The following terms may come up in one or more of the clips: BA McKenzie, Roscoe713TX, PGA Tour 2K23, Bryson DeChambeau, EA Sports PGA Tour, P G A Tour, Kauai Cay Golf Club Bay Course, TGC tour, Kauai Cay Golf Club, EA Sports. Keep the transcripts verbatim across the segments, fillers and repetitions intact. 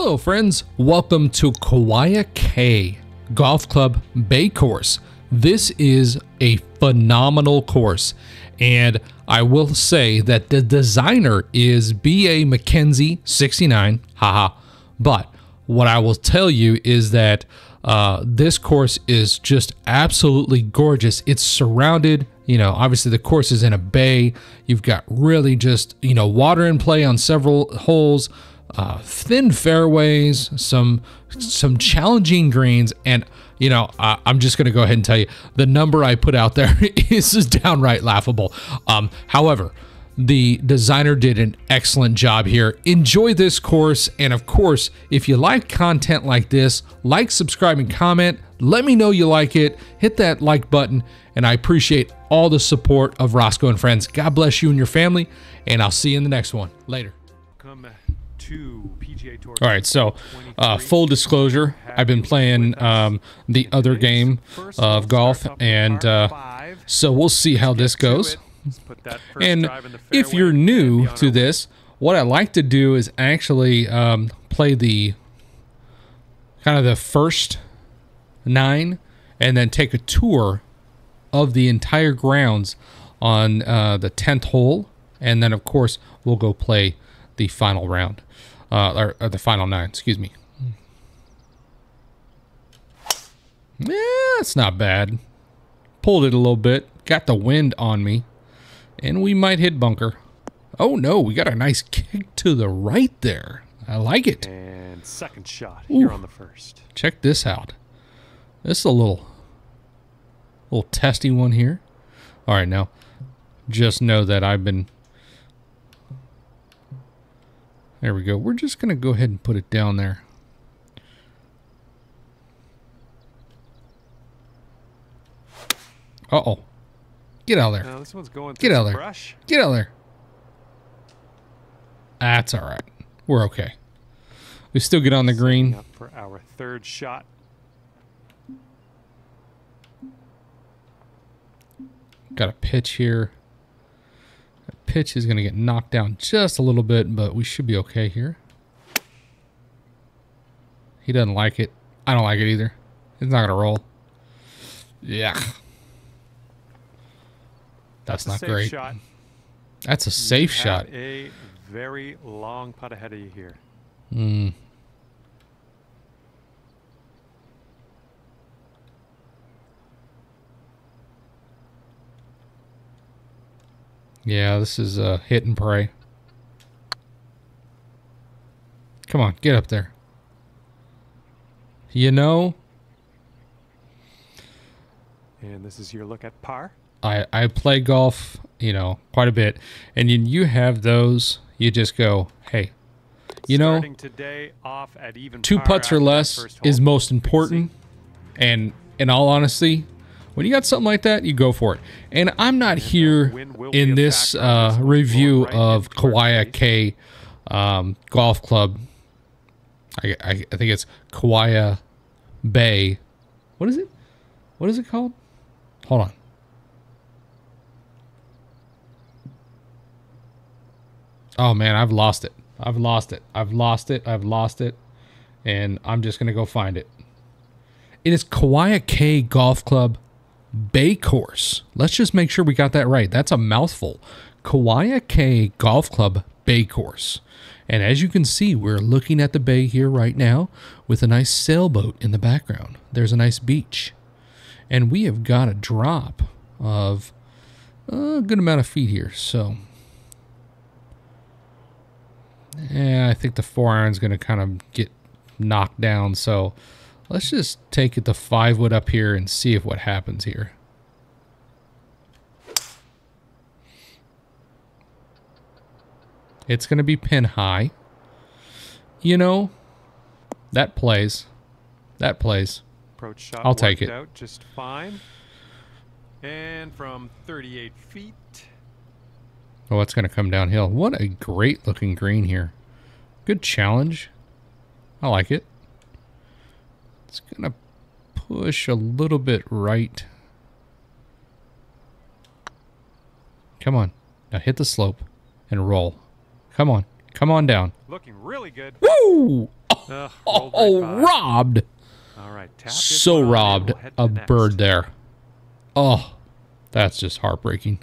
Hello friends, welcome to Kauai Cay Golf Club Bay Course. This is a phenomenal course, and I will say that the designer is B A McKenzie sixty-nine, haha. But what I will tell you is that uh, this course is just absolutely gorgeous. It's surrounded, you know, obviously the course is in a bay. You've got really just, you know, water in play on several holes, uh, thin fairways, some, some challenging greens, and you know, uh, I'm just going to go ahead and tell you the number I put out there is just downright laughable. Um, however, the designer did an excellent job here. Enjoy this course. And of course, if you like content like this, like, subscribe, and comment. Let me know you like it. Hit that like button. And I appreciate all the support of Roscoe and friends. God bless you and your family. And I'll see you in the next one. Later. Come to P G A Tour. All right, so uh, full disclosure, I've been playing um, the other game of golf, and uh, so we'll see how this goes. And if you're new to this, what I like to do is actually um, play the kind of the first nine and then take a tour of the entire grounds on uh, the tenth hole, and then of course we'll go play the final round, uh, or, or the final nine, excuse me. Yeah, it's not bad. Pulled it a little bit, got the wind on me, and we might hit bunker. Oh no, we got a nice kick to the right there. I like it. And second shot here on the first. Check this out. This is a little, little testy one here. All right, now just know that I've been. There we go. We're just going to go ahead and put it down there. Uh-oh. Get out of there. No, this one's going through. Get out of there. Get out of there. That's all right. We're okay. We still get on the green. Up for our third shot. Got a pitch here. Pitch is going to get knocked down just a little bit, but we should be okay here. He doesn't like it. I don't like it either. It's not going to roll. Yeah. That's, That's not great. Shot. That's a safe you shot. A very long putt ahead of you here. Mm. Yeah, this is a uh, hit and pray. Come on, get up there. You know. And this is your look at par. I, I play golf, you know, quite a bit. And you, you have those, you just go, hey, you know, today off at even two putts or less is most important. And in all honesty, when you got something like that, you go for it. And I'm not here in this uh, review of Kauai Cay um, Golf Club. I, I, I think it's Kauai Bay. What is it? What is it called? Hold on. Oh, man, I've lost it. I've lost it. I've lost it. I've lost it. And I'm just going to go find it. It is Kauai Cay Golf Club Bay Course. Let's just make sure we got that right. That's a mouthful. Kauai Cay Golf Club Bay Course. And as you can see, we're looking at the bay here right now with a nice sailboat in the background. There's a nice beach. And we have got a drop of a good amount of feet here. So, yeah, I think the four iron's going to kind of get knocked down. So, let's just take it the five wood up here and see if what happens here. It's going to be pin high. You know, that plays. That plays. Approach shot I'll take it. Out just fine. And from thirty-eight feet. Oh, it's going to come downhill. What a great looking green here. Good challenge. I like it. It's going to push a little bit right. Come on. Now hit the slope and roll. Come on. Come on down. Looking really good. Woo! Oh! Uh, oh, oh right robbed. All right, tap so robbed a bird there. Oh, that's just heartbreaking.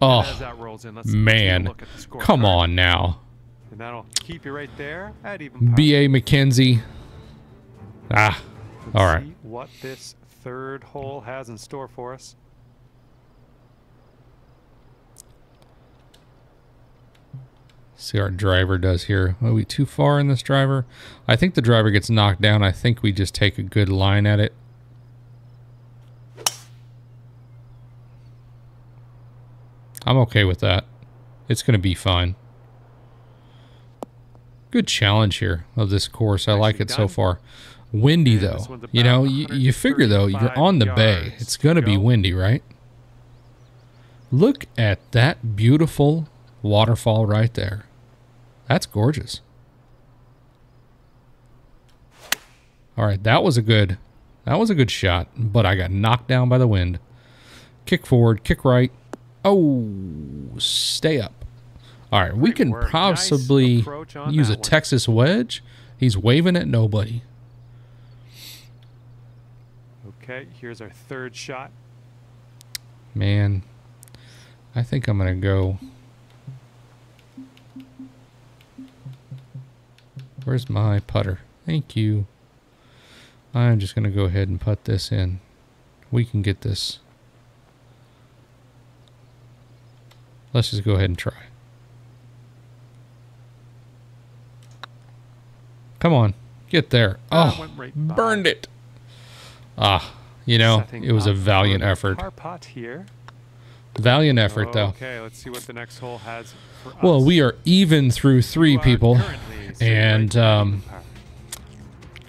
Oh, that rolls in, let's man. Come on now. And that'll keep you right there at even B A McKenzie. Ah, all right. See what this third hole has in store for us. See our driver does here. Are we too far in this driver? I think the driver gets knocked down. I think we just take a good line at it. I'm okay with that. It's going to be fine. Good challenge here of this course. I like it so far. Windy though. You know, you, you figure though, you're on the bay. It's going to be windy, right? Look at that beautiful waterfall right there. That's gorgeous. All right, that was a good, that was a good shot, but I got knocked down by the wind. Kick forward, kick right. Oh, stay up. All right, we can possibly use a Texas wedge. He's waving at nobody. Okay, here's our third shot. Man, I think I'm going to go. Where's my putter? Thank you. I'm just going to go ahead and putt this in. We can get this. Let's just go ahead and try. Come on, get there. Oh, right burned it. Ah, you know, setting it was a valiant effort. Par pot here. Valiant effort, though. Okay, let's see what the next hole has for us. Well, we are even through three people, and um,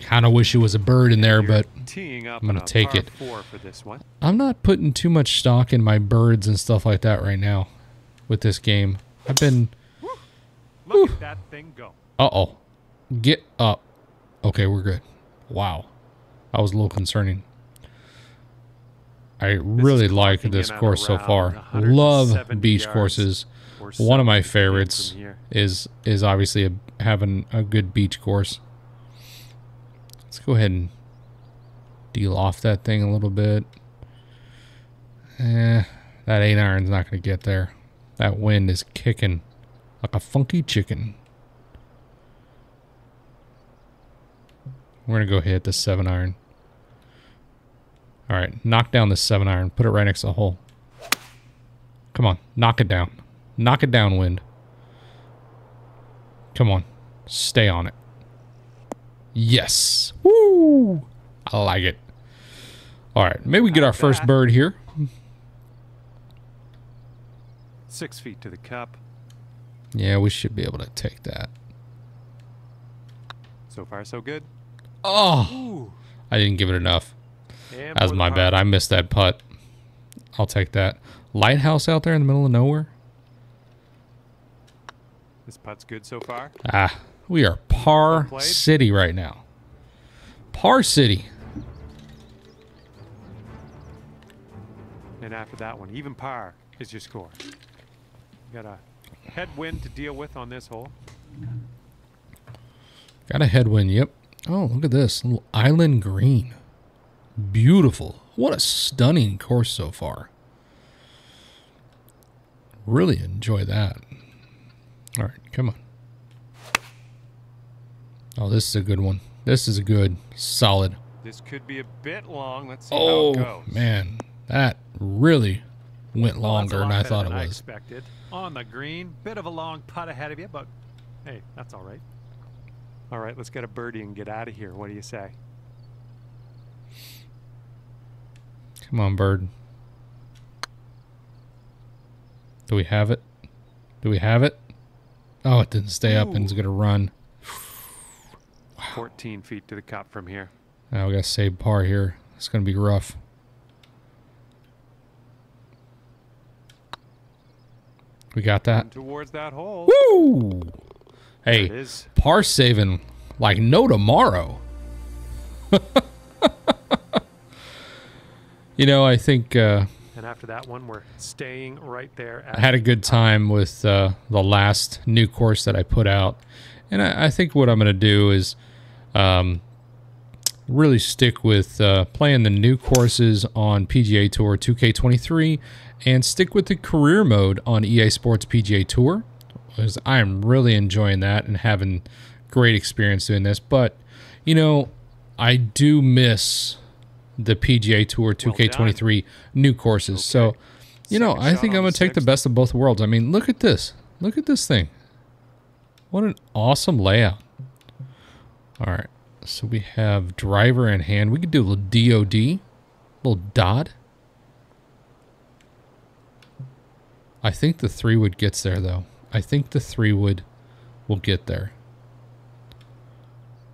kind of wish it was a bird in there, but I'm going to take it. I'm not putting too much stock in my birds and stuff like that right now. With this game, I've been. Look at that thing go. Uh oh, get up. Okay, we're good. Wow, that was a little concerning. I really like this course so far. Love beach courses. One of my favorites is is obviously a, having a good beach course. Let's go ahead and deal off that thing a little bit. Eh, that eight iron's not going to get there. That wind is kicking like a funky chicken. We're going to go hit the seven iron. All right, knock down the seven iron. Put it right next to the hole. Come on, knock it down. Knock it down, wind. Come on, stay on it. Yes. Woo! I like it. All right, maybe we get our first bird here. Six feet to the cup. Yeah, we should be able to take that. So far, so good. Oh, ooh. I didn't give it enough. And that was my bad. I missed that putt. I'll take that. Lighthouse out there in the middle of nowhere. This putt's good so far. Ah, we are par city right now. Par city. And after that one, even par is your score. Got a headwind to deal with on this hole. Got a headwind, yep. Oh, look at this. Little island green. Beautiful. What a stunning course so far. Really enjoy that. All right, come on. Oh, this is a good one. This is a good, solid. This could be a bit long. Let's see oh, how it goes. Oh, man. That really went longer well, than I thought it was. I expected. On the green, bit of a long putt ahead of you, but hey, that's all right. All right, let's get a birdie and get out of here. What do you say? Come on, bird. Do we have it? Do we have it? Oh, it didn't stay up and it's going to run. Wow. fourteen feet to the cup from here. Now we got to save par here. It's going to be rough. We got that. And towards that hole. Woo! Hey, par saving like no tomorrow. You know, I think uh, after that one, we're staying right there. At I had a good time with uh, the last new course that I put out. And I, I think what I'm going to do is um, really stick with uh, playing the new courses on P G A Tour two K twenty-three and stick with the career mode on E A Sports P G A Tour, because I am really enjoying that and having great experience doing this. But, you know, I do miss the P G A Tour two K twenty-three new courses. So, you know, I think I'm going to take the best of both worlds. I mean, look at this. Look at this thing. What an awesome layout. All right. So we have driver in hand. We could do a little D O D, little dot. I think the three wood gets there, though. I think the three wood will get there.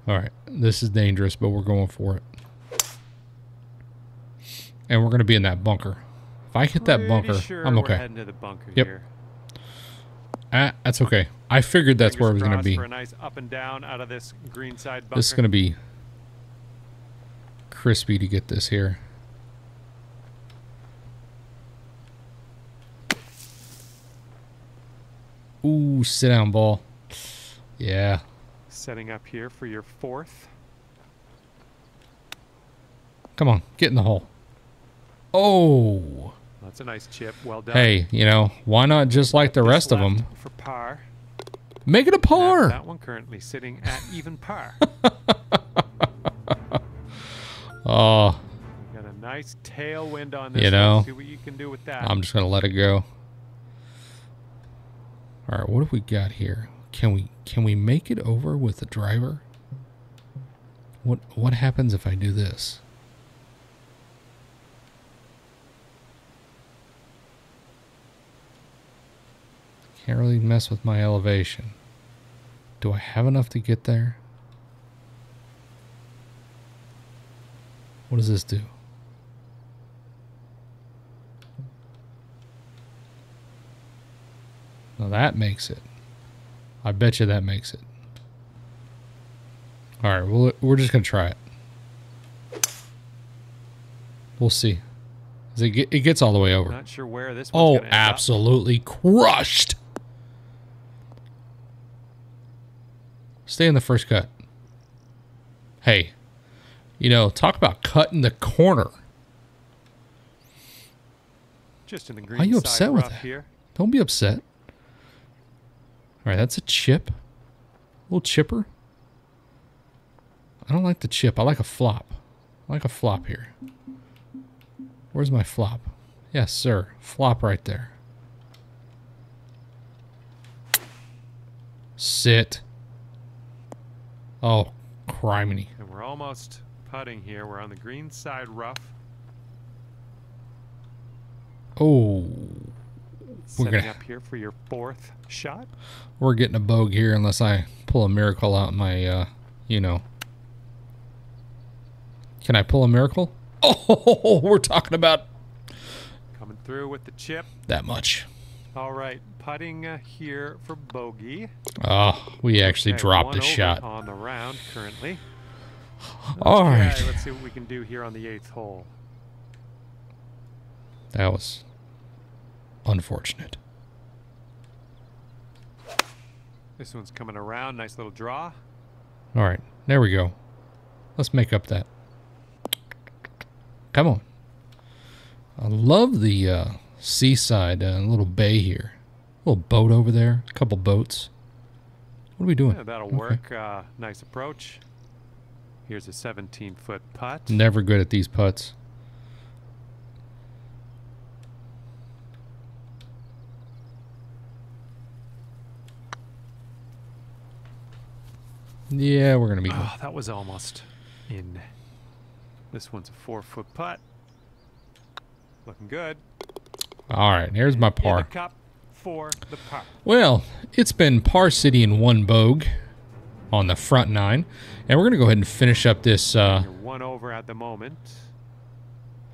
All right. This is dangerous, but we're going for it. And we're going to be in that bunker. If I hit that bunker, sure I'm okay. We're heading to the bunker yep. Here. Ah, that's okay. I figured that's Fingers where it was going to be. For a nice up and down out of this green side bunker. This is going to be crispy to get this here. Ooh, sit down ball. Yeah. Setting up here for your fourth. Come on, get in the hole. Oh, that's a nice chip. Well done. Hey, you know, why not just like the rest of them? For par. Make it a par. That one currently sitting at even par. Oh. Got a nice tailwind on this. You know, see what you can do with that. I'm just gonna let it go. All right, what have we got here? Can we can we make it over with the driver? What what happens if I do this? Can't really mess with my elevation. Do I have enough to get there? What does this do? Now that makes it. I bet you that makes it. All right, well, we're just going to try it. We'll see. It gets all the way over. Not sure where this one's oh, absolutely up. Crushed. Stay in the first cut. Hey, you know, talk about cutting the corner. Just in the green. Are you upset with that? Here. Don't be upset. All right, that's a chip. A little chipper. I don't like the chip. I like a flop. I like a flop here. Where's my flop? Yes, sir. Flop right there. Sit. Oh, criminy. And we're almost putting here. We're on the green side rough. Oh. Setting we're gonna, up here for your fourth shot. We're getting a bogey here unless I pull a miracle out my, uh, you know. Can I pull a miracle? Oh, we're talking about coming through with the chip. That much. All right, putting uh, here for bogey. Oh, we actually okay, dropped a shot on the round currently. All okay, right, let's see what we can do here on the eighth hole. That was unfortunate. This one's coming around. Nice little draw. All right, there we go. Let's make up that. Come on. I love the uh, seaside uh, little bay here. A little boat over there. A couple boats. What are we doing? Yeah, that'll okay. work. Uh, nice approach. Here's a seventeen foot putt. Never good at these putts. Yeah, we're going to be good. Oh, that was almost in... This one's a four-foot putt. Looking good. All right, here's my par. In the cup for the par. Well, it's been par city and one bogue on the front nine, and we're going to go ahead and finish up this uh, one over at the moment.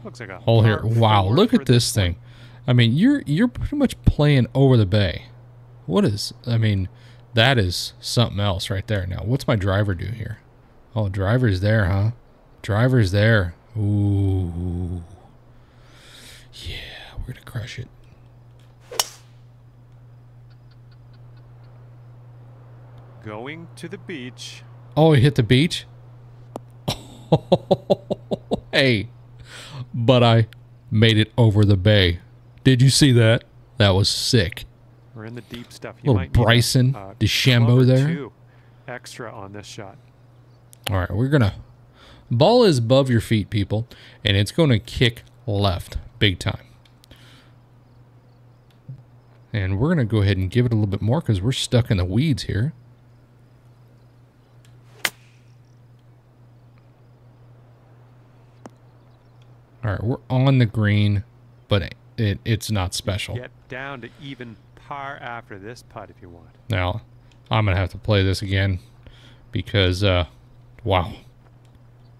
Looks like a hole here. Wow, look at this thing. I mean, you're you're pretty much playing over the bay. What is? I mean, that is something else right there. Now, what's my driver do here? Oh, driver's there, huh? Driver's there. Ooh. Yeah, We're gonna crush it. Going to the beach. Oh, it hit the beach? Hey, but I made it over the bay. Did you see that? That was sick. We're in the deep stuff. You Little might Bryson uh, DeChambeau there. Two extra on this shot. All right, we're gonna ball is above your feet, people, and it's gonna kick left big time. And we're gonna go ahead and give it a little bit more because we're stuck in the weeds here. All right, we're on the green, but it, it, it's not special. Get down to even par after this putt if you want. Now, I'm going to have to play this again because, uh, wow,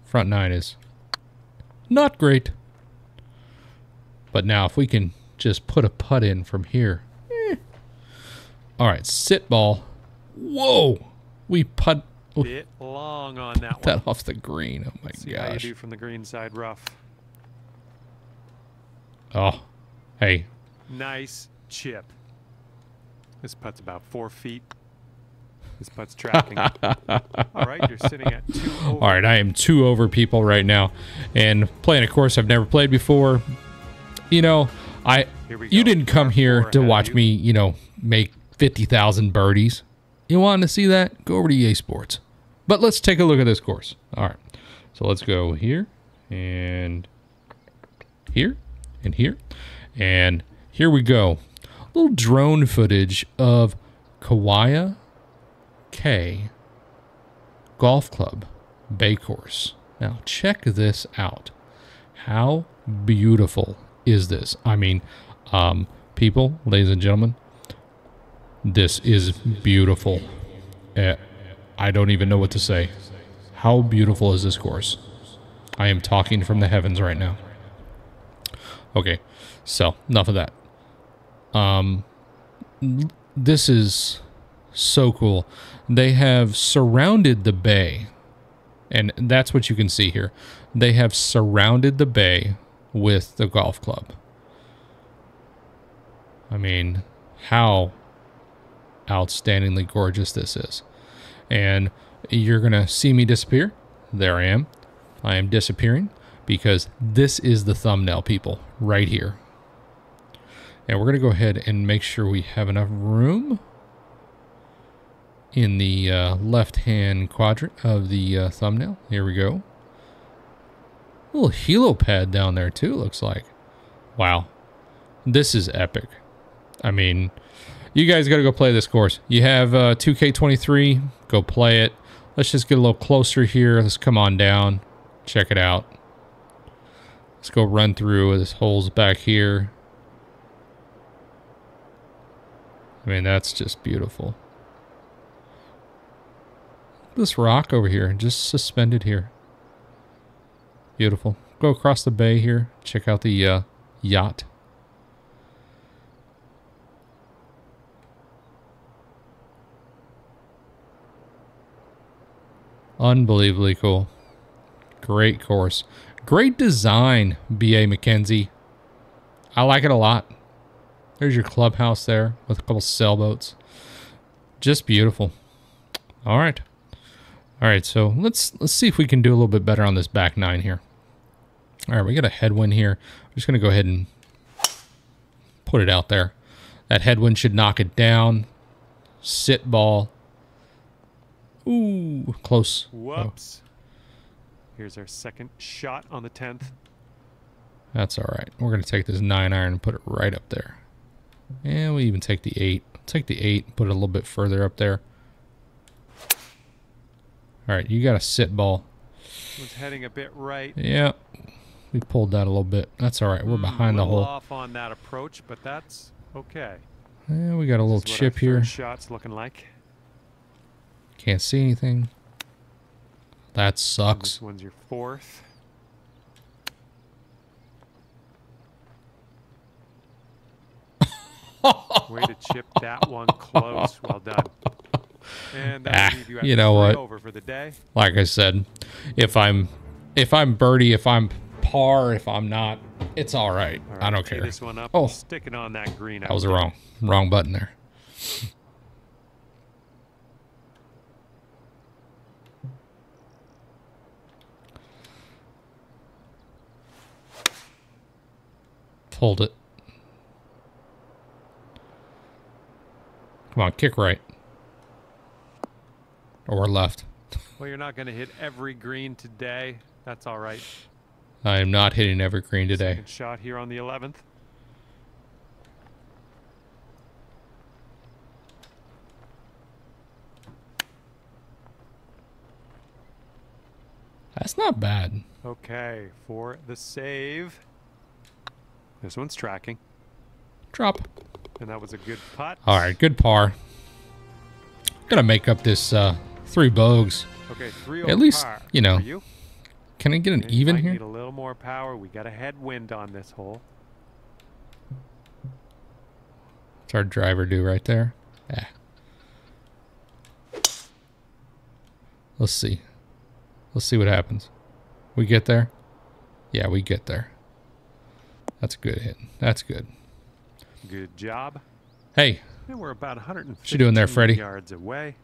front nine is not great. But now if we can just put a putt in from here. Eh. All right, sit ball. Whoa, we putt. Bit long on that one. That off the green, oh my gosh. See how you do from the green side rough. Oh, hey. Nice chip. This putt's about four feet. This putt's tracking. All right, you're sitting at two over. All right, I am two over, people, right now. And playing a course I've never played before. You know, I you didn't come here to watch me, you know, make fifty thousand birdies. You wanted to see that? Go over to E A Sports. But let's take a look at this course. All right, so let's go here and here. And here, and here we go. A little drone footage of Kauai Cay Golf Club Bay Course. Now check this out. How beautiful is this? I mean, um, people, ladies and gentlemen, this is beautiful. Uh, I don't even know what to say. How beautiful is this course? I am talking from the heavens right now. Okay, so enough of that. Um, this is so cool. They have surrounded the bay, and that's what you can see here. They have surrounded the bay with the golf club. I mean, how outstandingly gorgeous this is. And you're gonna see me disappear. There I am. I am disappearing. Because this is the thumbnail, people, right here. And we're going to go ahead and make sure we have enough room in the uh, left-hand quadrant of the uh, thumbnail. Here we go. A little helipad down there, too, looks like. Wow. This is epic. I mean, you guys got to go play this course. You have uh, two K twenty-three. Go play it. Let's just get a little closer here. Let's come on down. Check it out. Let's go run through this holes back here. I mean, that's just beautiful. This rock over here, just suspended here. Beautiful. Go across the bay here. Check out the uh, yacht. Unbelievably cool. Great course. Great design, B A McKenzie. I like it a lot. There's your clubhouse there with a couple sailboats. Just beautiful. All right. All right, so let's let's see if we can do a little bit better on this back nine here. All right, we got a headwind here. I'm just going to go ahead and put it out there. That headwind should knock it down. Sit ball. Ooh, close. Whoops. Oh. Here's our second shot on the tenth. That's all right. We're going to take this nine iron and put it right up there. And we even take the eight. Take the eight and put it a little bit further up there. All right, you got a sit ball. Was heading a bit right. Yeah, we pulled that a little bit. That's all right. We're behind the hole. Off on that approach, but that's okay. And we got a little chip here. Shot's looking like. Can't see anything. That sucks. This one's your fourth. Way to chip that one close. Well done. And ah, leave you, at you know what? Over for the day. Like I said, if I'm, if I'm birdie, if I'm par, if I'm not, It's all right. All right, I don't care. This one up. Oh, sticking on that green. I was wrong. Wrong button there. Hold it. Come on, kick right. Or left. Well, you're not going to hit every green today. That's all right. I am not hitting every green today. Second shot here on the eleventh. That's not bad. Okay, for the save. This one's tracking. Drop. And that was a good putt. All right, good par. Gotta make up this uh, three bogeys. Okay, three over. At least, par. You know. You? Can I get an and even here? Need a little more power. We got a headwind on this hole. What's our driver do right there? Yeah. Let's see. Let's see what happens. We get there. Yeah, we get there. That's a good hit. That's good. Good job. Hey. And we're about one hundred fifty doing there, Freddie? Yards away.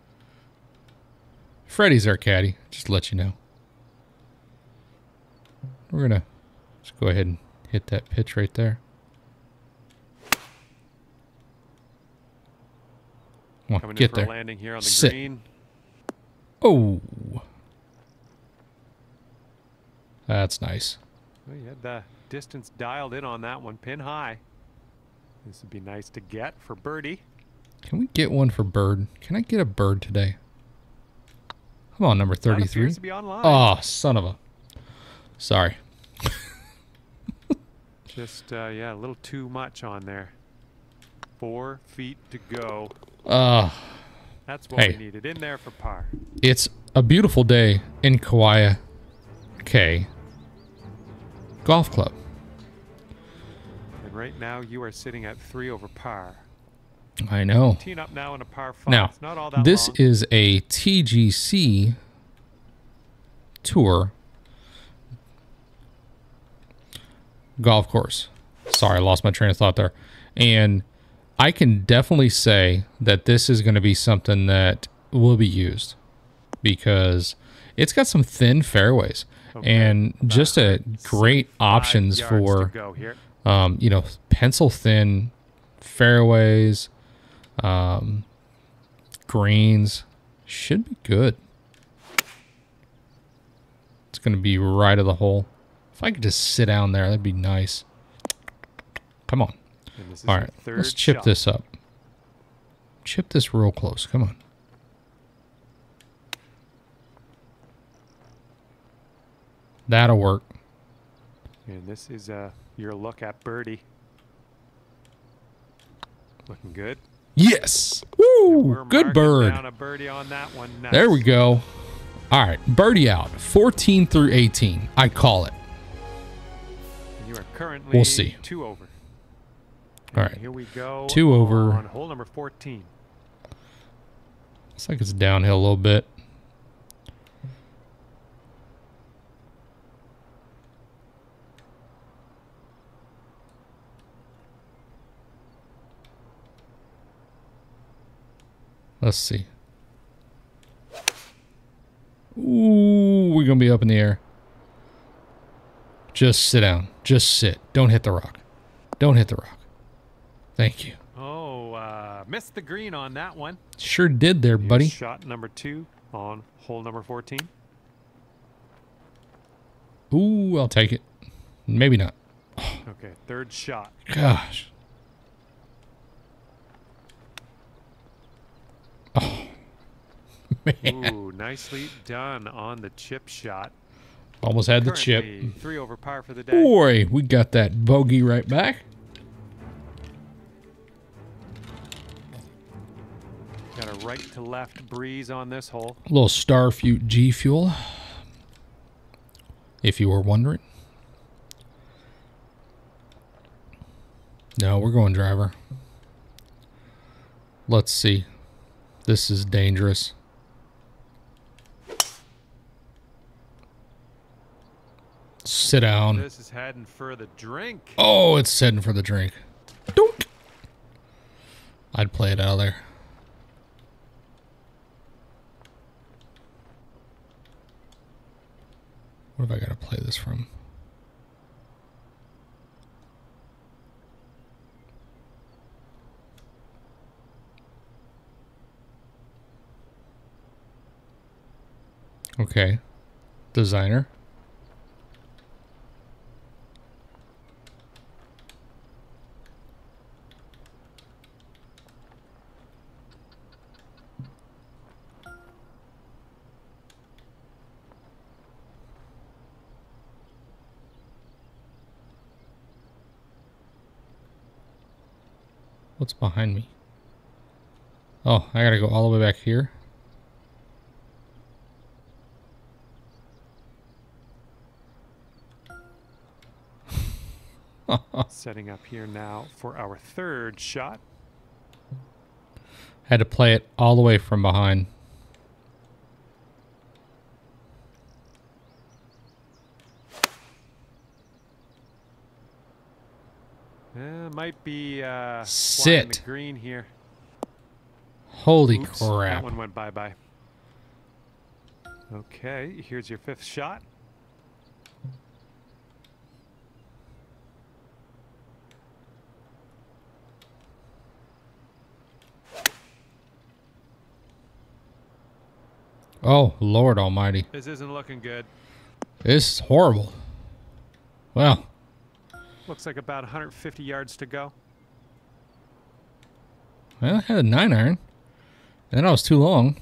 Freddie's our caddy. Just to let you know. We're going to just go ahead and hit that pitch right there. Come on, coming get in for there. A landing here on the Sit. Green. Oh. That's nice. Well, you had the distance dialed in on that one, pin high. This would be nice to get for birdie. Can we get one for bird? Can I get a bird today? Come on, number thirty-three. Oh, son of a. Sorry. Just, uh, yeah, a little too much on there. Four feet to go. Uh, That's what hey. we needed in there for par. It's a beautiful day in Kauai Cay Golf Club. And right now you are sitting at three over par. I know. Teeing up now in a par five. Now, it's not all that this long. Is a T G C tour golf course. Sorry, I lost my train of thought there. And I can definitely say that this is going to be something that will be used because it's got some thin fairways okay. and just a great options for, um, you know, pencil thin fairways, um, greens should be good. It's going to be right of the hole. If I could just sit down there, that'd be nice. Come on. All right, let's chip shot. This up. Chip this real close. Come on. That'll work. And this is uh, your look at birdie. Looking good. Yes. Woo! Good bird. Down a birdie on that one. Nice. There we go. All right, birdie out. fourteen through eighteen. I call it. Currently we'll see. Two over. And all right. Here we go. Two over. On hole number fourteen. Looks like it's downhill a little bit. Let's see. Ooh, we're going to be up in the air. Just sit down. Just sit. Don't hit the rock. Don't hit the rock. Thank you. Oh, uh, missed the green on that one. Sure did there, buddy. Here's shot number two on hole number fourteen. Ooh, I'll take it. Maybe not. Oh. Okay, third shot. Gosh. Oh, man. Ooh, nicely done on the chip shot. Almost had Currently, the chip. Three over par for the day. Boy, we got that bogey right back. Got a right to left breeze on this hole. A little Starfruit G Fuel, if you were wondering. No, we're going driver. Let's see. This is dangerous. sit down. This is heading for the drink. Oh, it's heading for the drink. Don't. I'd play it out of there. What have I got to play this from? Okay. Designer. What's behind me? Oh, I gotta go all the way back here. Setting up here now for our third shot. Had to play it all the way from behind. Yeah, might be uh, sit the green here. Holy Oops, crap! That one went bye bye. Okay, here's your fifth shot. Oh, Lord Almighty. This isn't looking good. This is horrible. Well. Looks like about one hundred fifty yards to go. Well, I had a nine iron. And then I was too long.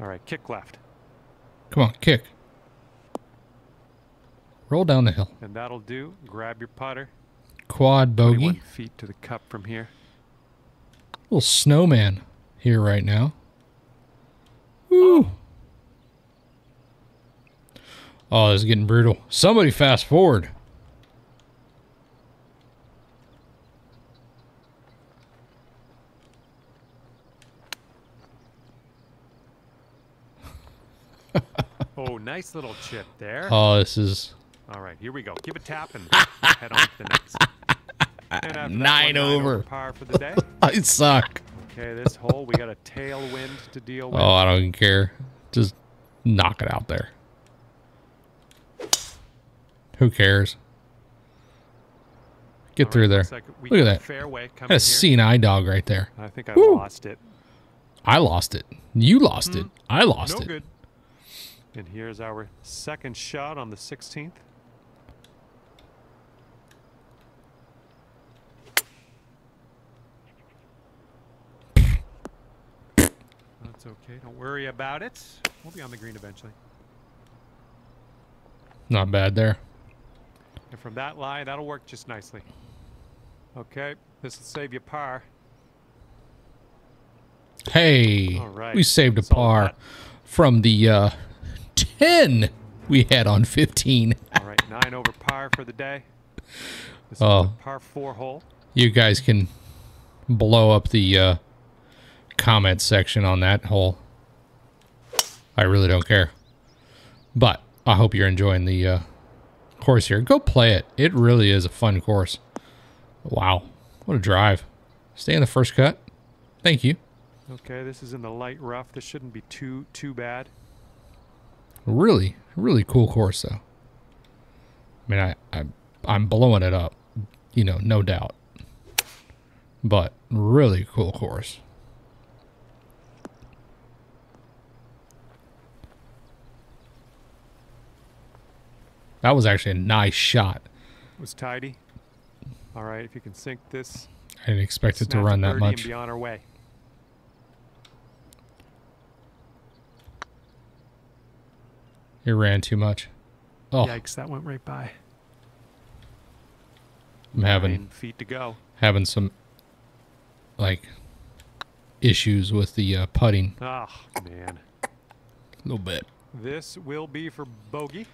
All right, kick left. Come on, kick. Roll down the hill. And that'll do. Grab your putter. Quad bogey. twenty-one feet to the cup from here. Little snowman here right now. Woo! Oh, this is getting brutal. Somebody fast forward. Oh, nice little chip there. Oh, this is. All right, here we go. Give a tap and head on to the next. Nine, nine over. over par for the day. I suck. Okay, this hole we got a tailwind to deal with. Oh, I don't even care. Just knock it out there. Who cares? Get All through right, there. Like Look at that. Fairway I had a seeing eye dog right there. I think I Woo. lost it. I lost it. You lost mm. it. I lost no it. Good. And here's our second shot on the sixteenth. Okay, don't worry about it. We'll be on the green eventually. Not bad there. And from that lie, that'll work just nicely. Okay, this will save you par. Hey, all right. We saved a That's par from the uh, ten we had on fifteen. All right, nine over par for the day. This oh, is a par four hole. You guys can blow up the... Uh, comment section on that hole. I really don't care, but I hope you're enjoying the uh, course here. Go play it. It really is a fun course. Wow, what a drive. Stay in the first cut. Thank you. Okay, this is in the light rough. This shouldn't be too too bad. Really, really cool course though. I mean, I, I I'm blowing it up, you know, no doubt, but really cool course. That was actually a nice shot. It was tidy. All right, if you can sink this. I didn't expect it to run that much. And be on our way. It ran too much. Oh. Yikes, that went right by. I'm having nine feet to go. Having some like issues with the uh, putting. Oh, man. A little bit. This will be for bogey.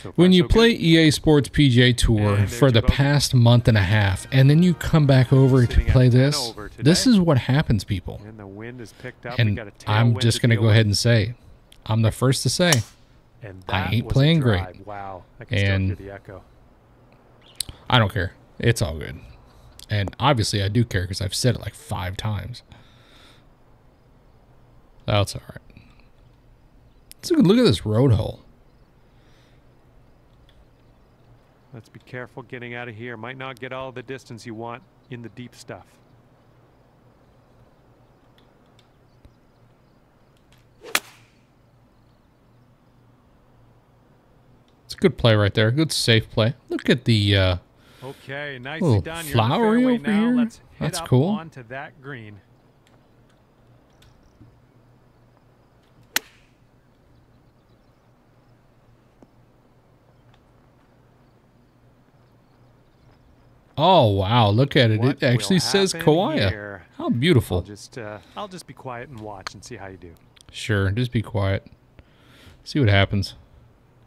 So when you play E A Sports P G A Tour for the past month and a half, and then you come back over to play this, this is what happens, people. And I'm just going to go ahead and say, I'm the first to say, and that I ain't playing great. Wow, I can and still hear the echo. I don't care. It's all good. And obviously I do care because I've said it like five times. That's all right. Let's look at this road hole. Let's be careful getting out of here. Might not get all the distance you want in the deep stuff. It's a good play right there. Good safe play. Look at the uh, okay, nicely done. Flowery over now. Here. Let's hit That's up cool. Onto that green. Oh wow! Look at it. What it actually says Kauai. Here? How beautiful. I'll just, uh, I'll just be quiet and watch and see how you do. Sure, just be quiet. See what happens.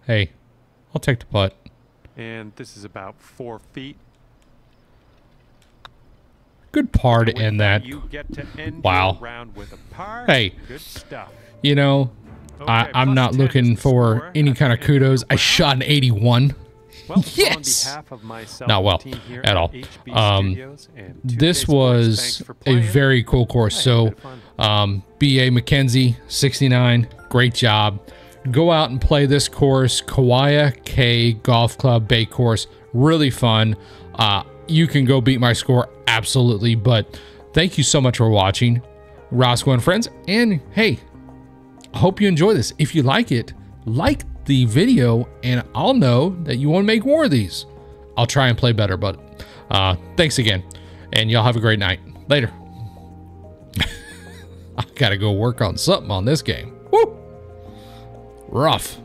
Hey, I'll take the putt. And this is about four feet. Good par to end that. You get to end wow. Round with a par. Hey. Good stuff. You know, okay, I, I'm not looking for score. any kind of kudos. I shot an eighty-one. Well, yes. On behalf of myself, not well at all. Um, this was a very cool course. So, um, B A McKenzie, sixty-nine, great job. Go out and play this course, Kauai Cay Golf Club Bay Course. Really fun. Uh, you can go beat my score, absolutely. But thank you so much for watching, Roscoe and friends. And hey, I hope you enjoy this. If you like it, like this. The video, and I'll know that you want to make more of these. I'll try and play better, but uh, thanks again, and y'all have a great night. Later. I gotta go work on something on this game. Woo! Rough.